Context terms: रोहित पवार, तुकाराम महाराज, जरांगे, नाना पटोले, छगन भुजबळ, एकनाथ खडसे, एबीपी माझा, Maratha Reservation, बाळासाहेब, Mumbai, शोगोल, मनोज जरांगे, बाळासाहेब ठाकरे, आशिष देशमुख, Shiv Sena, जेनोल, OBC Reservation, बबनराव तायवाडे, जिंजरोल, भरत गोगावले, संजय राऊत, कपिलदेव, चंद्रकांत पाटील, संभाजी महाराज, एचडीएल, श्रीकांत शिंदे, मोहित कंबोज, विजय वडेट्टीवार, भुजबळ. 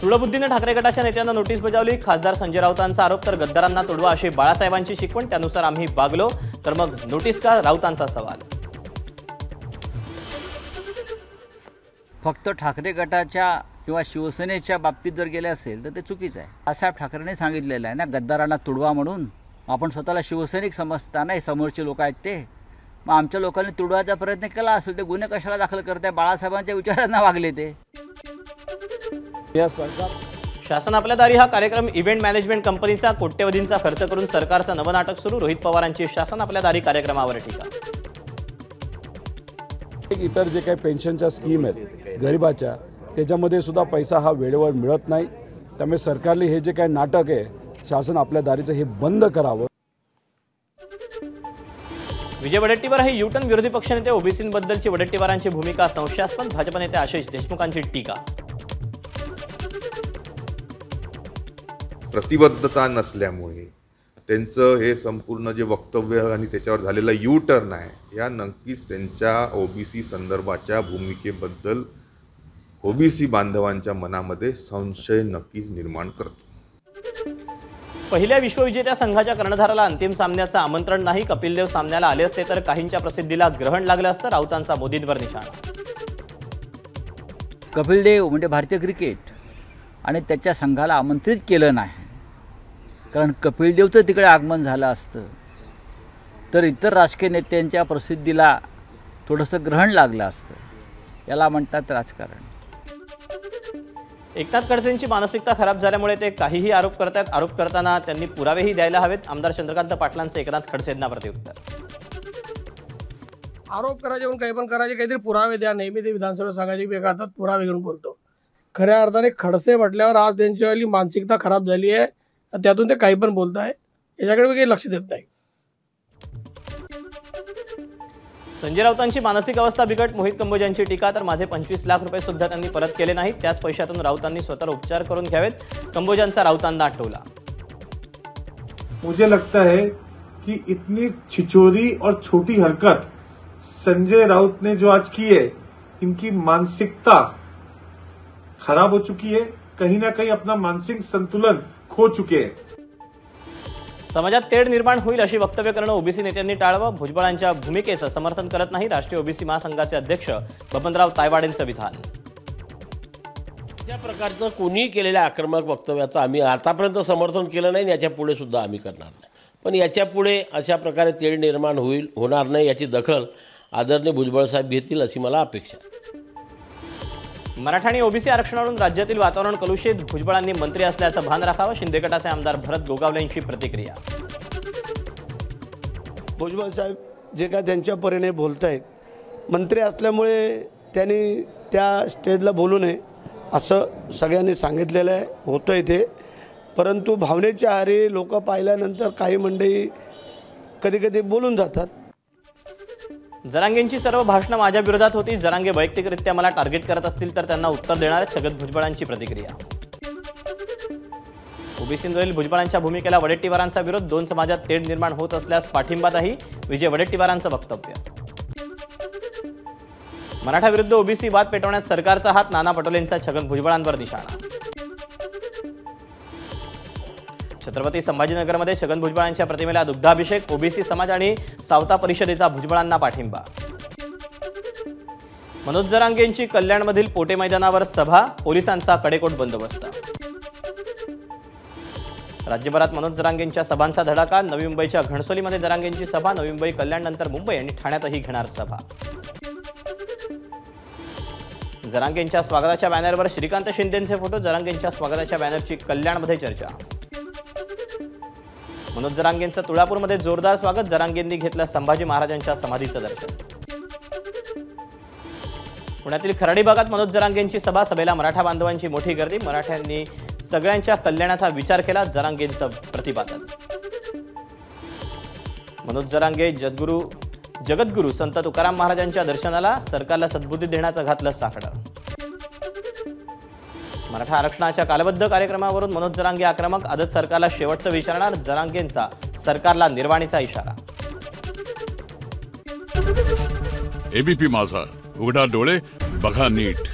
सुळबुद्धीने ठाकरे गटाच्या नेत्यांना नोटीस बजावली. खासदार संजय राऊतांचा आरोप, तर गद्दारांना तोडवा अशी बाळासाहेबांची शिकवण. त्यानुसार आम्ही वागलो, तर मग नोटीस का, राऊतांचा सवाल. फक्त ठाकरे गटाच्या किंवा शिवसेनेच्या बाबतीत जर गेले असेल तर ते चुकीचं आहे. बाळासाहेब ठाकरेंनी सांगितलेलं आहे ना, गद्दारांना तुडवा म्हणून. आपण स्वतःला शिवसैनिक समजताना हे समोरचे लोक आहेत ते, मग आमच्या लोकांनी तुडवायचा प्रयत्न केला असेल तर गुन्हे कशाला दाखल करताय? बाळासाहेबांच्या विचारांना वागले ते. शासन आपल्या दारी हा कार्यक्रम इव्हेंट मॅनेजमेंट कंपनीचा कोट्यवधींचा खर्च करून सरकारचं नवं नाटक सुरू. रोहित पवारांची शासन आपल्या दारी कार्यक्रमावर टीका. इतर जे काही पेन्शनच्या स्कीम आहेत गरिबाच्या, त्याच्यामध्ये सुद्धा पैसा हा वेळेवर मिळत नाही. त्यामुळे सरकारने हे जे काही नाटक आहे शासन आपल्या दारीचं, हे बंद करावं. विजय वडेट्टीवार हे युटन. विरोधी पक्षनेते ओबीसींबद्दलची वडेट्टीवारांची भूमिका संशयास्पद. भाजप नेते आशिष देशमुखांची टीका. प्रतिबद्धता नसल्यामुळे त्यांचं हे संपूर्ण जे वक्तव्य आणि त्याच्यावर झालेला यू टर्न आहे, या नक्कीच त्यांच्या ओबीसी संदर्भाच्या भूमिकेबद्दल ओबीसी बांधवांच्या मनामध्ये संशय नक्कीच निर्माण करतो. पहिल्या विश्वविजेत्या संघाच्या कर्णधाराला अंतिम सामन्याचं आमंत्रण नाही. कपिलदेव सामन्याला आले असते तर काहींच्या प्रसिद्धीला ग्रहण लागलं असतं. राऊतांचा मोदींवर निशाणा. कपिलदेव म्हणजे भारतीय क्रिकेट आणि त्याच्या संघाला आमंत्रित केलं नाही, कारण कपिलदेवचं तिकडे आगमन झालं असतं तर इतर राजकीय नेत्यांच्या प्रसिद्धीला थोडंसं ग्रहण लागलं असतं. याला म्हणतात राजकारण. एकनाथ खड़सेंची मानसिकता खराब झाल्यामुळे ते काहीही आरोप करतात. आरोप करताना त्यांनी पुरावेही द्यायला हवेत. आमदार चंद्रकांत पाटलांचं एकनाथ खड़सेंना प्रत्युत्तर. आरोप करायचे म्हणून काही पण करायचे, काहीतरी पुरावे द्या. नेहमी ते विधानसभेला सांगायचे की हातात पुरावे घेऊन बोलतो. खऱ्या अर्थाने खडसे म्हटल्यावर आज त्यांची मानसिकता खराब झाली आहे. त्यातून ते काही पण बोलत आहे, याच्याकडे काही लक्ष देत नाही. संजय राऊतांची मानसिक अवस्था बिकट. मोहित कंबोज यांची टीका. तर माझे 25 लाख रुपये सुद्धा त्यांनी परत केले नाहीत. त्याच पैशातून राऊतांनी स्वतः उपचार करून घ्यावेत. कंबोजांचा राऊतांना आठवला. मुझे लगता है कि इतनी छिछोरी और छोटी हरकत संजय राऊत ने जो आज की है, इनकी मानसिकता खराब हो चुकी है. कहीं ना कहीं अपना मानसिक संतुलन खो चुके हैं. समाजात तेढ निर्माण होईल अशी वक्तव्य करणं ओबीसी नेत्यांनी टाळावं. भुजबळांच्या भूमिकेचं समर्थन करत नाही. राष्ट्रीय ओबीसी महासंघाचे अध्यक्ष बबनराव तायवाडेंचं विधान. या प्रकारचं कोणीही केलेल्या आक्रमक वक्तव्याचं आम्ही आतापर्यंत समर्थन केलं नाही आणि याच्या पुढे सुद्धा आम्ही करणार नाही. पण याच्या पुढे अशा प्रकारे तेढ निर्माण होणार नाही याची दखल आदरणीय भुजबळ साहेब घेतील अशी मला अपेक्षा आहे. मराठा आणि ओबीसी आरक्षणावरून राज्यातील वातावरण कलुषित. भुजबळांनी मंत्री असल्याचं भान राखावं. शिंदे गटाचे आमदार भरत गोगावले यांची प्रतिक्रिया. भुजबळ साहेब जे काय त्यांच्यापरीने बोलत आहेत, मंत्री असल्यामुळे त्यांनी त्या स्टेजला बोलू नये असं सगळ्यांनी सांगितलेलं आहे, होतं इथे. परंतु भावनेच्या आहारी लोक पाहिल्यानंतर काही मंडळी कधी बोलून जातात. जरांगेंची सर्व भाषणं माझ्या विरोधात होती. जरांगे वैयक्तिकरित्या मला टार्गेट करत असतील तर त्यांना उत्तर देणार. छगन भुजबळांची प्रतिक्रिया. ओबीसींवरील भुजबळांच्या भूमिकेला वडेट्टीवारांचा विरोध. दोन समाजात तेढ निर्माण होत असल्यास पाठिंबाही. विजय वडेट्टीवारांचं वक्तव्य. मराठा विरुद्ध ओबीसी वाद पेटवण्यात सरकारचा हात. नाना पटोलेंचा छगन भुजबळांवर निशाणा. छत्रपती संभाजीनगरमध्ये छगन भुजबळांच्या प्रतिमेला दुग्धाभिषेक. ओबीसी समाज आणि सावता परिषदेचा भुजबळांना पाठिंबा. मनोज जरांगे यांची कल्याणमधील पोटे मैदानावर सभा. पोलिसांचा कडेकोट बंदोबस्त. राज्यभरात मनोज जरांगे यांच्या सभांचा धडाका. नवी मुंबईच्या घणसोलीमध्ये जरांगेंची सभा. नवी मुंबई, कल्याणनंतर मुंबई आणि ठाण्यातही घेणार सभा. जरांगे यांच्या स्वागताच्या बॅनरवर श्रीकांत शिंदेंचे फोटो. जरांगे यांच्या स्वागताच्या बॅनरची कल्याणमध्ये चर्चा. मनोज जरांगेंचं तुळापूरमध्ये जोरदार स्वागत. जरांगेंनी घेतलं संभाजी महाराजांच्या समाधीचं दर्शन. पुण्यातील खराडी भागात मनोज जरांगेंची सभा. सभेला मराठा बांधवांची मोठी गर्दी. मराठ्यांनी सगळ्यांच्या कल्याणाचा विचार केला. जरांगेंचं प्रतिपादन. मनोज जरांगे जगद्गुरू संत तुकाराम महाराजांच्या दर्शनाला. सरकारला सद्बुद्धी देण्याचं घातलं साकडं. मराठा आरक्षणाच्या कालबद्ध कार्यक्रमावरून मनोज जरांगे आक्रमक. आजच सरकारला शेवटचं विचारणार. जरांगेंचा सरकारला निर्वाणीचा इशारा. एबीपी माझा, उघडा डोळे, बघा नीट.